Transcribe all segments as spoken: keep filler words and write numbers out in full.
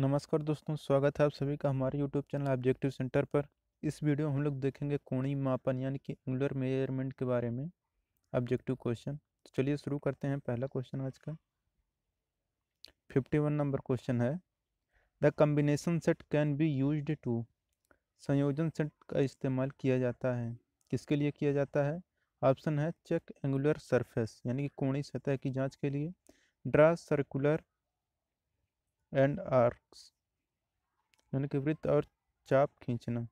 नमस्कार दोस्तों, स्वागत है आप सभी का हमारे यूट्यूब चैनल ऑब्जेक्टिव सेंटर पर। इस वीडियो में हम लोग देखेंगे कोणीय मापन यानी कि एंगुलर मेज़रमेंट के बारे में ऑब्जेक्टिव क्वेश्चन। तो चलिए शुरू करते हैं। पहला क्वेश्चन आज का इक्यावन नंबर क्वेश्चन है, the combination set can be used to, संयोजन सेट का इस्तेमाल किया जाता है, किसके लिए किया जाता है? ऑप्शन है चेक एंगुलर सरफेस यानी कि कोणीय सतह की जाँच के लिए, ड्रा सर्कुलर एंड आर्क्स यानी कि वृत्त और चाप खींचना,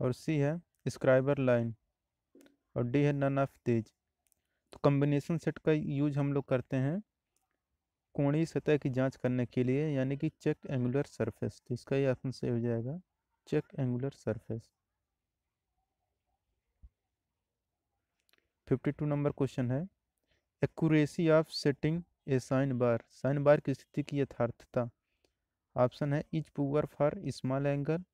और सी है स्क्राइबर लाइन, और डी है नन ऑफ दीज। तो कॉम्बिनेशन सेट का यूज हम लोग करते हैं कोणीय सतह की जांच करने के लिए यानी कि चेक एंगुलर सरफेस। तो इसका ये ऑप्शन सही हो जाएगा, चेक एंगुलर सरफेस। बावन नंबर क्वेश्चन है, accuracy of setting a sine bar, sine bar की स्थिति की यथार्थता। ऑप्शन है is poor for small angle,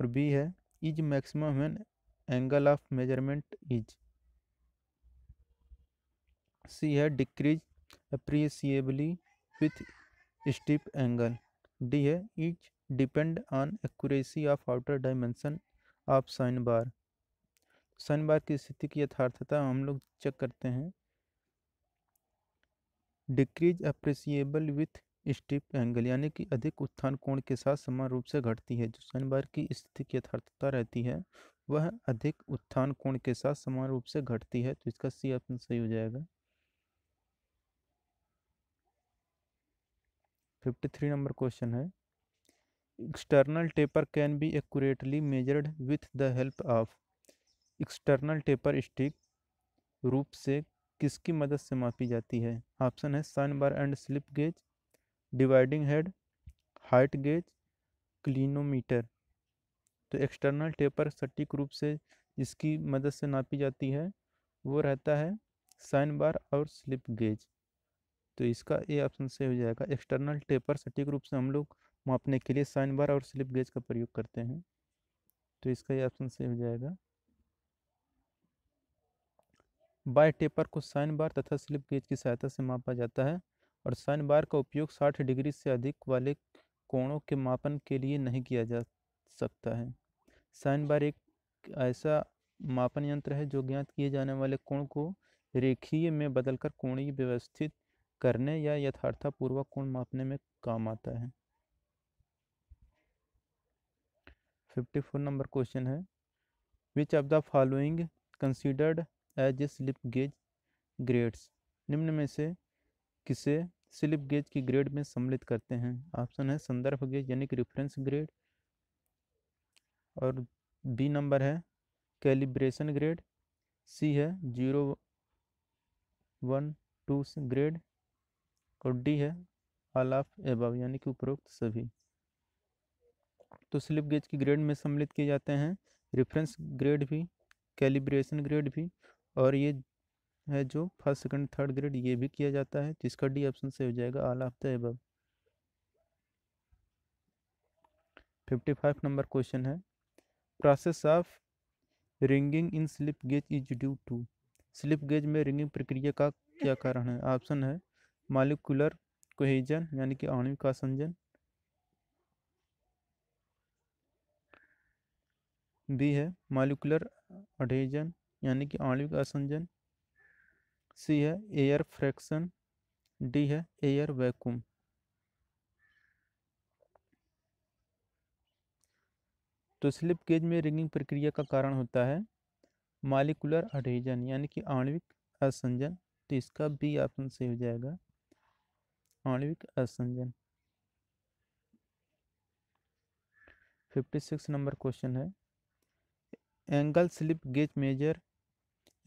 और बी है is maximum when angle of measurement is, C है decrease appreciably with steep angle, D है is depend on accuracy of outer dimension of sine bar. Sine bar की स्थिति की यथार्थता हम लोग चेक करते हैं decrease appreciable with steep angle यानी कि अधिक उत्थान कोण के साथ समान रूप से घटती है। जो साइन बार की स्थिति की यथार्थता रहती है वह अधिक उत्थान कोण के साथ समान रूप से घटती है। तो इसका सी ऑप्शन सही हो जाएगा। तिरेपन नंबर क्वेश्चन है, external taper can be accurately measured with the help of, external taper स्टिक रूप से किसकी मदद से मापी जाती है? ऑप्शन है sine bar and slip gauge, dividing head, height gauge, clinometer. तो एक्सटर्नल टेपर सटीक रूप से इसकी मदद से नापी जाती है वो रहता है साइन बार और स्लिप गेज। तो इसका ए ऑप्शन सही हो जाएगा। एक्सटर्नल टेपर सटीक रूप से हम लोग मापने के लिए साइन बार और स्लिप गेज का प्रयोग करते हैं। तो इसका ए ऑप्शन सही हो जाएगा। बाय टेपर को साइन बार तथा स्लिप गेज की सहायता से मापा जाता है, और साइन बार का उपयोग साठ डिग्री से अधिक वाले कोणों के मापन के लिए नहीं किया जा सकता है। साइन बार एक ऐसा मापन यंत्र है जो ज्ञात किए जाने वाले कोण को रेखीय में बदलकर कोणीय व्यवस्थित करने या यथार्थपूर्वक कोण मापने में काम आता है। चौवन नंबर क्वेश्चन है, which of the following considered as a slip gauge grades, निम्न में से किसे स्लिप गेज की ग्रेड में सम्मिलित करते हैं? ऑप्शन है संदर्भ गेज यानी कि रेफरेंस ग्रेड, और बी नंबर है कैलिब्रेशन ग्रेड, सी है जीरो वन टू ग्रेड, और डी है ऑल ऑफ एबव यानी कि उपरोक्त सभी। तो स्लिप गेज की ग्रेड में सम्मिलित किए जाते हैं रेफरेंस ग्रेड भी, कैलिब्रेशन ग्रेड भी, और ये है जो फर्स्ट सेकंड थर्ड ग्रेड ये भी किया जाता है। जिसका डी ऑप्शन से हो जाएगा, ऑल ऑफ द एबव। पचपन नंबर क्वेश्चन है, process of ringing in slip gauge is due to, slip gauge में रिंगिंग प्रक्रिया का क्या कारण है? ऑप्शन है मॉलिक्यूलर कोहेजन यानी कि आणविक आसंजन, बी है मॉलिक्यूलर अडहेजन यानी कि आणविक आसंजन, सी है एयर फ्रैक्शन, डी है एयर वैक्यूम। तो स्लिप गेज में रिंगिंग प्रक्रिया का कारण होता है मॉलिक्यूलर अडहेजन यानी कि आणविक आसंजन। तो इसका बी ऑप्शन सही हो जाएगा, आणविक आसंजन। छप्पन नंबर क्वेश्चन है, angle slip gauge measure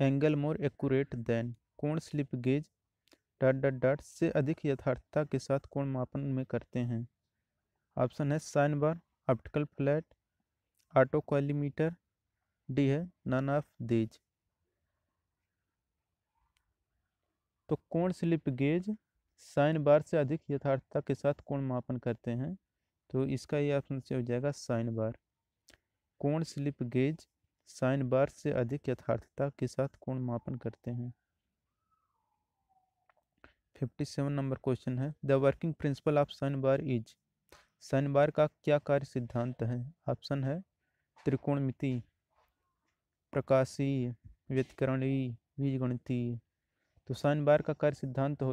angle more accurate than, कोण slip gauge dot dot dot से अधिक यथार्थता के साथ कोण मापन में करते हैं? ऑप्शन है sine bar, optical flat, autocollimator, D है नन ऑफ दीज। तो कोण स्लिप गेज साइन बार से अधिक यथार्थता के साथ कोण मापन करते हैं। तो इसका ये ऑप्शन से हो जाएगा साइन बार। कोण स्लिप गेज साइन बार से अधिक यथार्थता के साथ कोण मापन करते हैं। सत्तावन नंबर क्वेश्चन है, the working principle of sine bar is. Sine bar का क्या कार्य सिद्धांत है? ऑप्शन है त्रिकोणमिति, प्रकाशीय, व्यतिकरणीय, बीजगणितीय। तो सन बार का कार्य सिद्धांत होता